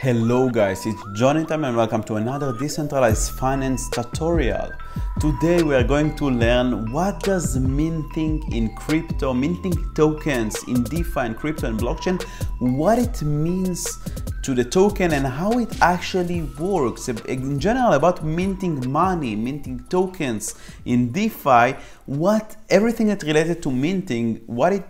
Hello guys, it's Johnny Time and welcome to another decentralized finance tutorial. Today we are going to learn what does minting in crypto, minting tokens in DeFi and crypto and blockchain, what it means to the token and how it actually works. In general about minting money, minting tokens in DeFi, what everything that related to minting, what is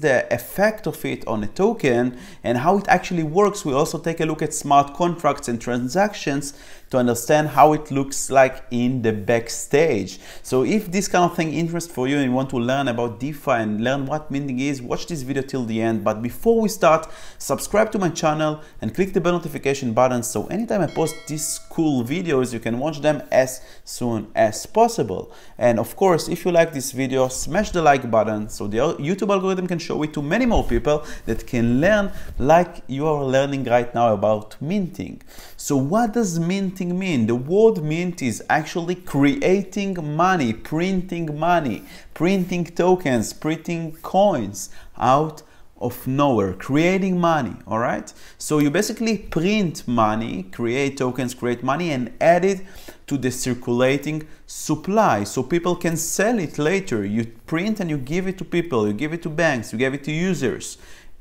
the effect of it on a token and how it actually works. We also take a look at smart contracts and transactions to understand how it looks like in the backstage. So if this kind of thing interests for you and you want to learn about DeFi and learn what minting is, watch this video till the end. But before we start, subscribe to my channel and click the bell notification button so anytime I post these cool videos you can watch them as soon as possible. And of course, if you like this video, smash the like button so the YouTube algorithm can show it to many more people that can learn like you are learning right now about minting. So what does minting mean? The word mint is actually creating money, printing money, printing tokens, printing coins out of nowhere, creating money. All right, so you basically print money, create tokens, create money and add it to the circulating supply so people can sell it later. You print and you give it to people, you give it to banks, you give it to users.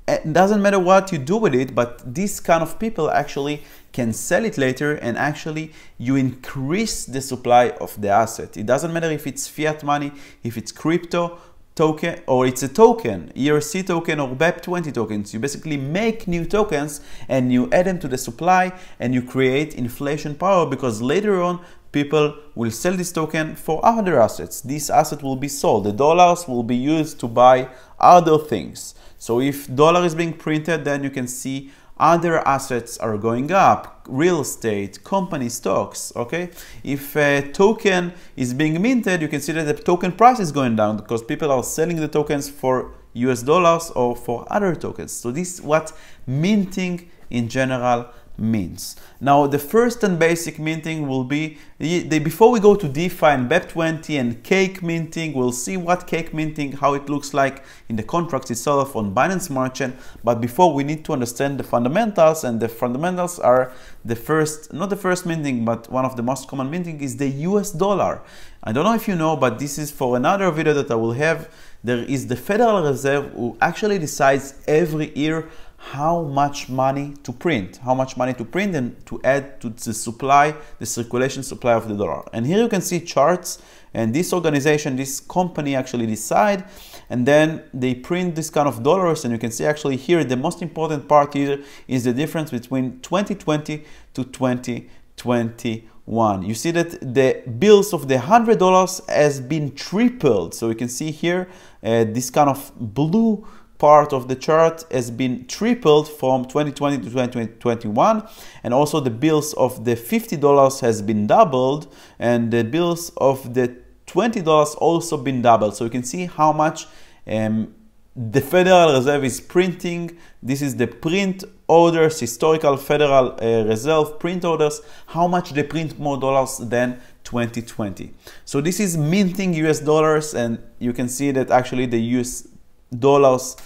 It doesn't matter what you do with it, but these kind of people actually can sell it later and actually you increase the supply of the asset. It doesn't matter if it's fiat money, if it's crypto token or it's a token, ERC token or BEP20 tokens. You basically make new tokens and you add them to the supply and you create inflation power because later on people will sell this token for other assets. This asset will be sold. The dollars will be used to buy other things. So if dollar is being printed, then you can see other assets are going up, real estate, company stocks, okay? If a token is being minted, you can see that the token price is going down because people are selling the tokens for US dollars or for other tokens. So this is what minting in general means. Now the first and basic minting will be, before we go to DeFi and BEP20 and Cake minting, we'll see what Cake minting, how it looks like in the contracts itself on Binance Smart Chain. But before, we need to understand the fundamentals, and the fundamentals are the first, not the first minting, but one of the most common minting is the US dollar. I don't know if you know, but this is for another video that I will have. There is the Federal Reserve who actually decides every year how much money to print, and to add to the supply, the circulation supply of the dollar. And here you can see charts, and this organization, this company actually decide, and then they print this kind of dollars. And you can see actually here, the most important part here is the difference between 2020 to 2021. You see that the bills of the $100 has been tripled. So you can see here, this kind of blue part of the chart has been tripled from 2020 to 2021, and also the bills of the $50 has been doubled, and the bills of the $20 also been doubled. So you can see how much the Federal Reserve is printing. This is the print orders, historical Federal Reserve print orders, how much they print more dollars than 2020. So this is minting US dollars, and you can see that actually the US dollars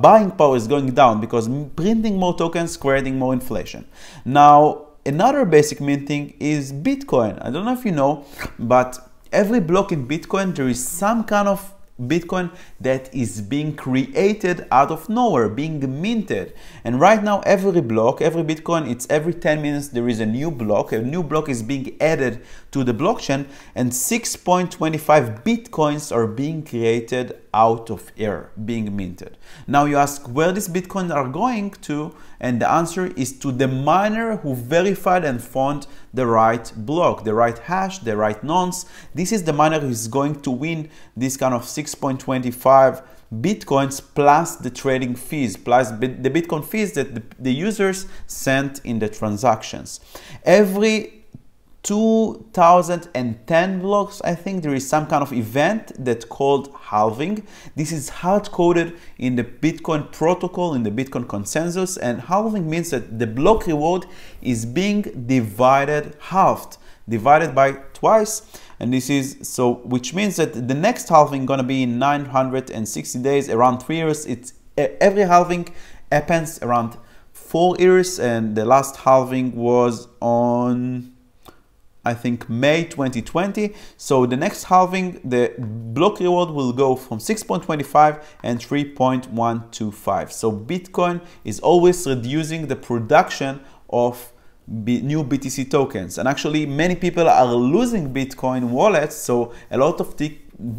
buying power is going down because printing more tokens, creating more inflation. Now another basic minting is Bitcoin. I don't know if you know, but every block in Bitcoin there is some kind of Bitcoin that is being created out of nowhere, being minted. And right now every block, every Bitcoin, it's every 10 minutes there is a new block. A new block is being added to the blockchain, and 6.25 Bitcoins are being created out of air, being minted. Now you ask where these Bitcoins are going to, and the answer is to the miner who verified and found the right block, the right hash, the right nonce. This is the miner who is going to win this kind of 6.25 Bitcoins plus the trading fees, plus the Bitcoin fees that the users sent in the transactions. Every 2010 blocks, I think, there is some kind of event that's called halving. This is hard-coded in the Bitcoin protocol, in the Bitcoin consensus, and halving means that the block reward is being divided, halved, divided by twice, and this is so, which means that the next halving gonna be in 960 days, around 3 years. It's every halving happens around 4 years, and the last halving was on, I think, May 2020. So the next halving, the block reward will go from 6.25 and 3.125. So Bitcoin is always reducing the production of new BTC tokens, and actually many people are losing Bitcoin wallets, so a lot of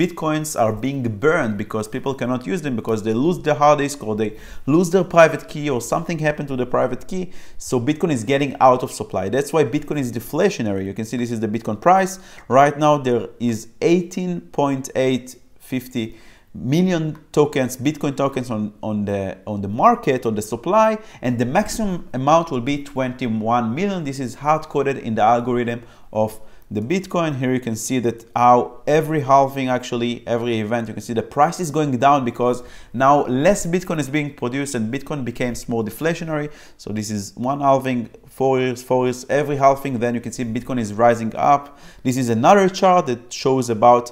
Bitcoins are being burned because people cannot use them because they lose their hard disk or they lose their private key or something happened to the private key. So Bitcoin is getting out of supply. That's why Bitcoin is deflationary. You can see this is the Bitcoin price. Right now there is 18.850 million tokens, Bitcoin tokens on the market, on the supply, and the maximum amount will be 21 million. This is hard-coded in the algorithm of the Bitcoin. Here you can see that how every halving, actually every event, you can see the price is going down because now less Bitcoin is being produced and Bitcoin becomes more deflationary. So this is one halving, 4 years, 4 years, every halving, then you can see Bitcoin is rising up. This is another chart that shows about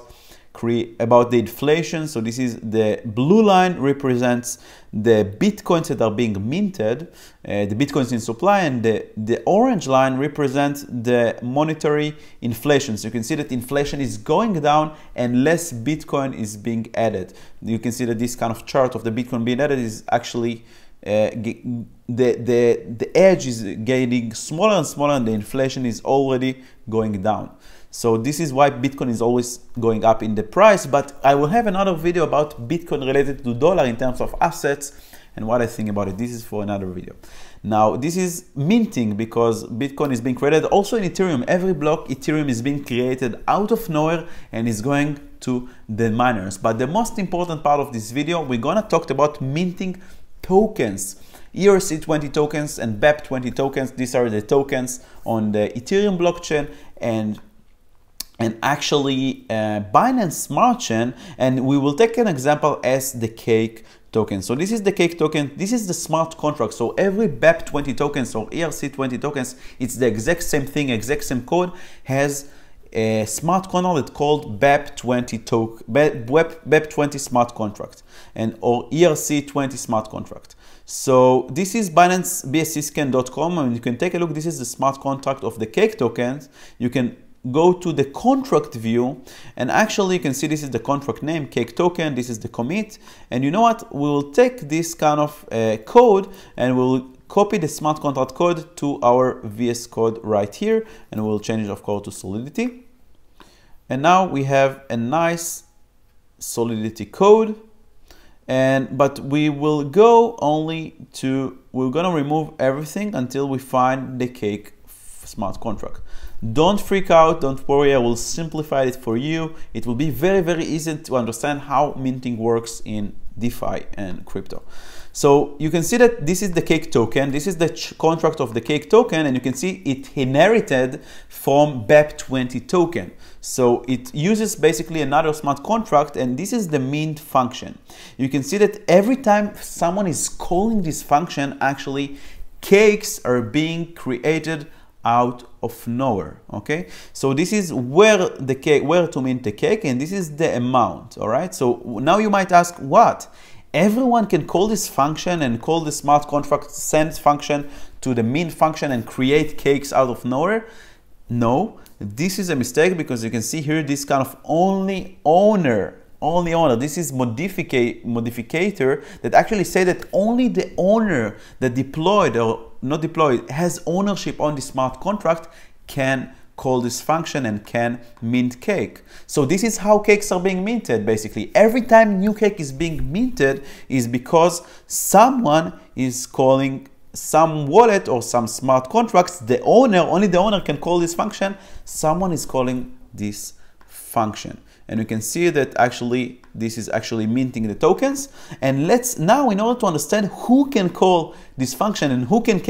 the inflation. So this is the blue line represents the Bitcoins that are being minted, the Bitcoins in supply, and the orange line represents the monetary inflation. So you can see that inflation is going down and less Bitcoin is being added. You can see that this kind of chart of the Bitcoin being added is actually the edge is getting smaller and smaller, and the inflation is already going down. So this is why Bitcoin is always going up in the price, but I will have another video about Bitcoin related to dollar in terms of assets and what I think about it. This is for another video. Now, this is minting because Bitcoin is being created also in Ethereum. Every block Ethereum is being created out of nowhere and is going to the miners. But the most important part of this video, we're gonna talk about minting tokens. ERC20 tokens and BEP20 tokens. These are the tokens on the Ethereum blockchain and actually Binance Smart Chain, and we will take an example as the Cake token. So this is the Cake token, this is the smart contract. So every BEP20 tokens or ERC20 tokens, it's the exact same thing, exact same code, has a smart contract that's called BEP20 smart contract and or ERC20 smart contract. So this is Binance BSCscan.com, and you can take a look. This is the smart contract of the Cake tokens. You can go to the contract view, and actually you can see this is the contract name, Cake token, this is the commit, and you know what, we'll take this kind of code and we'll copy the smart contract code to our VS Code right here, and we'll change it, of course, to Solidity, and now we have a nice Solidity code. And but we will go only to, we're gonna remove everything until we find the Cake smart contract. Don't freak out, don't worry, I will simplify it for you. It will be very, very easy to understand how minting works in DeFi and crypto. So you can see that this is the Cake token, this is the contract of the Cake token, and you can see it inherited from BEP20 token. So it uses basically another smart contract, and this is the mint function. You can see that every time someone is calling this function, actually cakes are being created out of nowhere. Okay, so this is where the cake, where to mint the cake, and this is the amount. All right, so now you might ask, what, everyone can call this function and call the smart contract send function to the mint function and create cakes out of nowhere? No, this is a mistake, because you can see here this kind of only owner, this is modificator that actually say that only the owner that deployed or not deployed has ownership on the smart contract can call this function and can mint cake. So this is how cakes are being minted. Basically every time new cake is being minted is because someone is calling some wallet or some smart contracts, the owner, only the owner can call this function, someone is calling this function. And you can see that actually this is actually minting the tokens. And let's now, in order to understand who can call this function and who can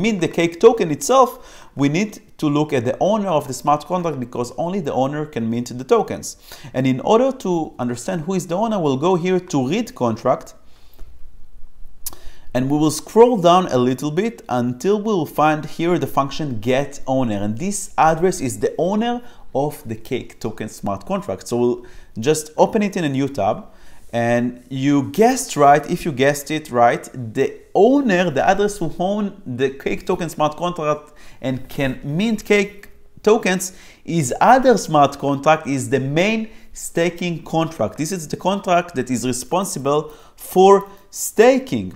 mint the cake token itself, we need to look at the owner of the smart contract, because only the owner can mint the tokens. And in order to understand who is the owner, we'll go here to read contract, and we will scroll down a little bit until we will find here the function get owner, and this address is the owner of the Cake token smart contract. So we'll just open it in a new tab, And you guessed right, if you guessed it right, the owner, the address who owns the Cake token smart contract and can mint Cake tokens, is other smart contract, is the main staking contract. This is the contract that is responsible for staking.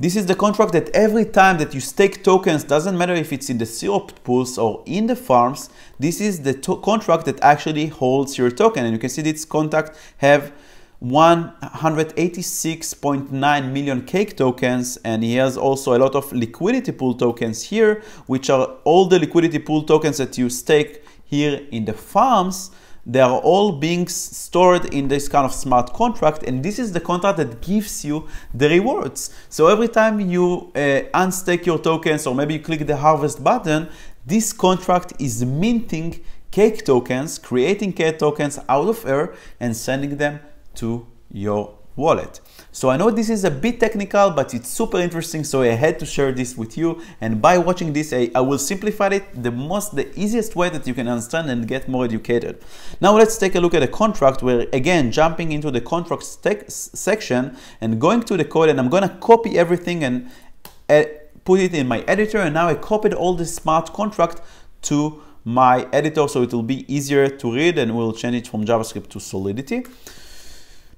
This is the contract that every time that you stake tokens, doesn't matter if it's in the syrup pools or in the farms, this is the contract that actually holds your token. And you can see this contract have 186.9 million Cake tokens, and he has also a lot of liquidity pool tokens here, which are all the liquidity pool tokens that you stake here in the farms. They are all being stored in this kind of smart contract, and this is the contract that gives you the rewards. So every time you unstake your tokens, or maybe you click the harvest button, this contract is minting Cake tokens, creating Cake tokens out of air and sending them to your wallet. So I know this is a bit technical, but it's super interesting, so I had to share this with you. And by watching this, I will simplify it the easiest way that you can understand and get more educated. Now let's take a look at a contract, where again, jumping into the contract section and going to the code, and I'm gonna copy everything and put it in my editor. And now I copied all the smart contract to my editor, so it will be easier to read, and we'll change it from JavaScript to Solidity,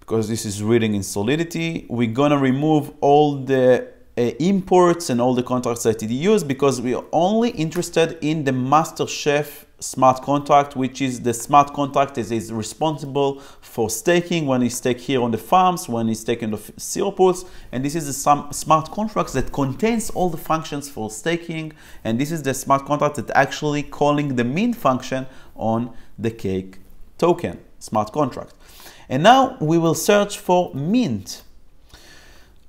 because this is reading in Solidity. We're gonna remove all the imports and all the contracts that it used, because we are only interested in the MasterChef smart contract, which is the smart contract that is responsible for staking when it's stake here on the farms, when it's stake in the zero pools. And this is the smart contract that contains all the functions for staking. And this is the smart contract that actually calling the mint function on the Cake token smart contract. And now we will search for mint.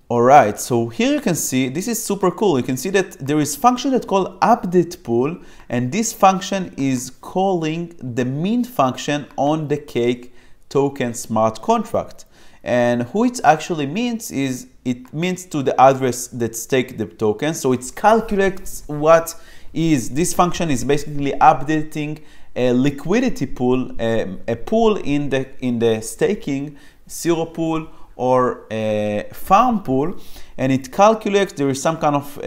All right, so here you can see, this is super cool. You can see that there is function that's called update pool, and this function is calling the mint function on the Cake token smart contract. And who it actually mints is, it mints to the address that stake the token. So it calculates what is, this function is basically updating a liquidity pool, a pool in the staking zero pool or a farm pool, and it calculates, there is some kind of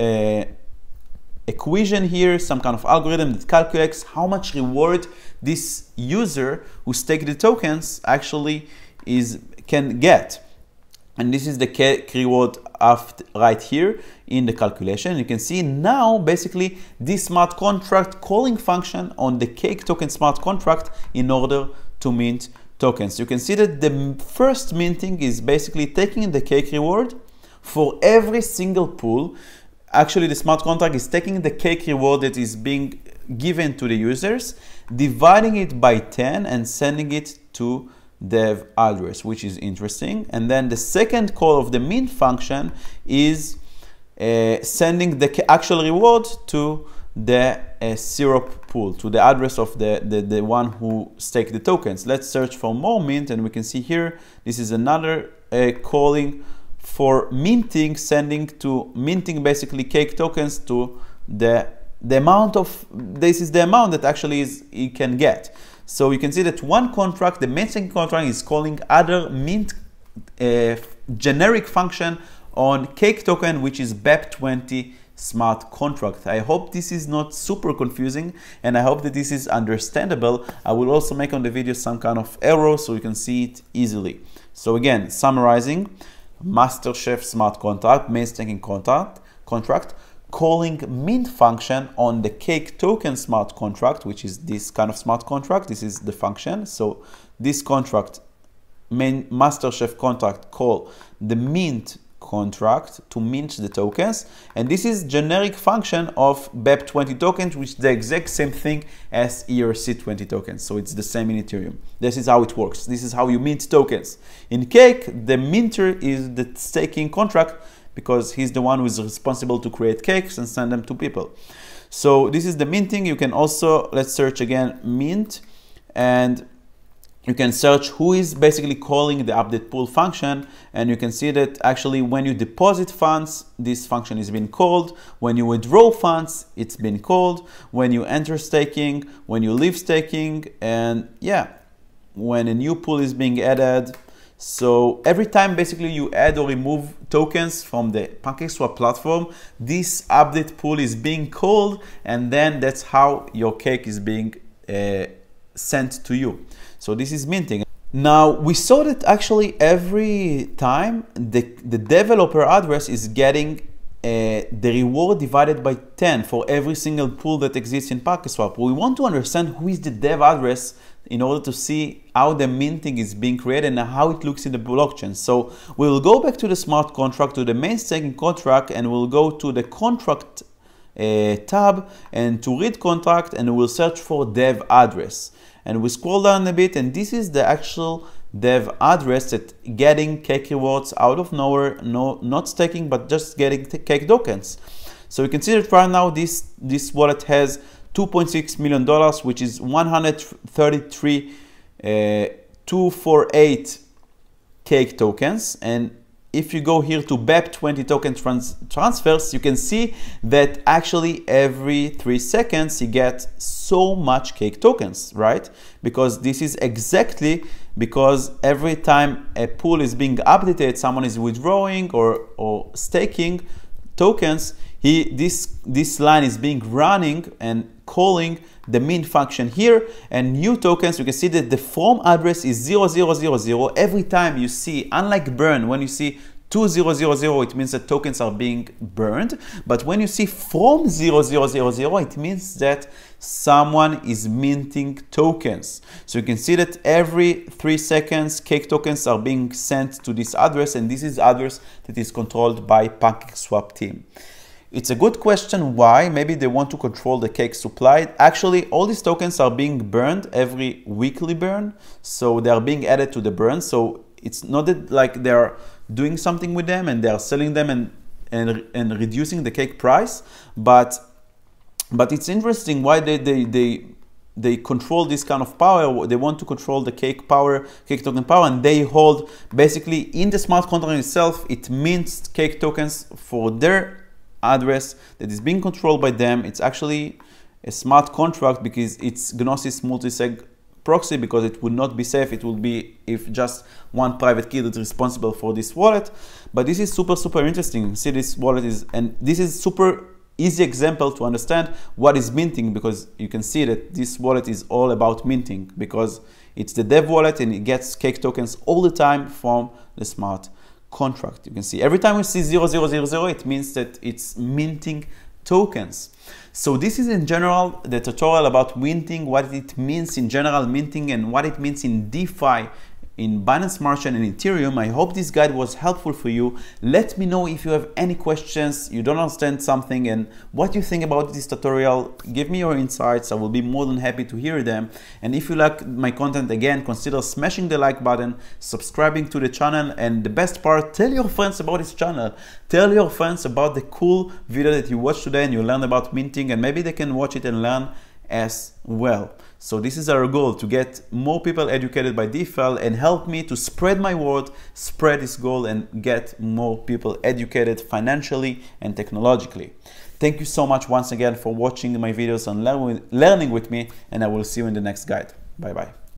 equation here, some kind of algorithm that calculates how much reward this user who staked the tokens actually can get. And this is the Cake reward right here in the calculation. You can see now basically this smart contract calling function on the Cake token smart contract in order to mint tokens. You can see that the first minting is basically taking the Cake reward for every single pool. Actually, the smart contract is taking the Cake reward that is being given to the users, dividing it by 10 and sending it to dev address, which is interesting. And then the second call of the mint function is sending the actual reward to the syrup pool, to the address of the one who staked the tokens. Let's search for more mint, and we can see here this is another calling for minting, sending to minting basically Cake tokens to the amount of, this is the amount that actually is you can get. So you can see that one contract, the minting contract, is calling other mint generic function on Cake token, which is BEP20 smart contract. I hope this is not super confusing, and I hope that this is understandable. I will also make on the video some kind of arrow so you can see it easily. So again, summarizing, MasterChef smart contract, main staking contract, calling mint function on the Cake token smart contract, which is this kind of smart contract. This is the function. So this contract, main MasterChef contract, call the mint contract to mint the tokens. And this is generic function of BEP20 tokens, which is the exact same thing as ERC20 tokens. So it's the same in Ethereum. This is how it works. This is how you mint tokens. In Cake, the minter is the staking contract, because he's the one who is responsible to create cakes and send them to people. So this is the minting. You can also, let's search again, mint, and you can search who is basically calling the update pool function. And you can see that actually when you deposit funds, this function is being called. When you withdraw funds, it's been called. When you enter staking, when you leave staking, and yeah, when a new pool is being added. So every time basically you add or remove tokens from the PancakeSwap platform, this update pool is being called, and then that's how your cake is being sent to you. So this is minting. Now we saw that actually every time the developer address is getting the reward divided by 10 for every single pool that exists in PancakeSwap. We want to understand who is the dev address in order to see how the minting is being created and how it looks in the blockchain. So we'll go back to the smart contract, to the main staking contract, and we'll go to the contract tab and to read contract, and we'll search for dev address. And we scroll down a bit, and this is the actual dev address that getting cake rewards out of nowhere, not staking, but just getting cake tokens. So you can see that right now this wallet has $2.6 million, which is 133,248 cake tokens. And if you go here to BEP20 token transfers, you can see that actually every 3 seconds you get so much cake tokens, right? Because this is exactly because every time a pool is being updated, someone is withdrawing or staking tokens, this line is being running and calling the min function here, and new tokens. You can see that the form address is 0000 every time you see, unlike burn, when you see 2000, it means that tokens are being burned. But when you see from 0000, it means that someone is minting tokens. So you can see that every 3 seconds, cake tokens are being sent to this address, and this is address that is controlled by PancakeSwap team. It's a good question why. Maybe they want to control the cake supply. Actually, all these tokens are being burned every weekly burn, so they are being added to the burn. So it's not that like they are doing something with them and they are selling them and reducing the cake price, but it's interesting why they control this kind of power. They want to control the cake power, cake token power, and they hold basically in the smart contract itself. It mints cake tokens for their address that is being controlled by them. It's actually a smart contract because it's Gnosis multisig proxy, because it would not be safe. It would be if just one private key that's responsible for this wallet. But this is super interesting. See, this wallet is, and this is super easy example to understand what is minting, because you can see that this wallet is all about minting because it's the dev wallet and it gets cake tokens all the time from the smart contract. You can see every time we see 0000, it means that it's minting tokens. So this is in general the tutorial about minting, what it means in general minting, and what it means in DeFi, in Binance Smart Chain and Ethereum. I hope this guide was helpful for you. Let me know if you have any questions, you don't understand something, and what you think about this tutorial. Give me your insights. I will be more than happy to hear them. And if you like my content, again, consider smashing the like button, subscribing to the channel, and the best part, tell your friends about this channel. Tell your friends about the cool video that you watched today and you learned about minting, and maybe they can watch it and learn as well. So this is our goal, to get more people educated by DeFi, and help me to spread my word, spread this goal, and get more people educated financially and technologically. Thank you so much once again for watching my videos and learning with me, and I will see you in the next guide. Bye bye.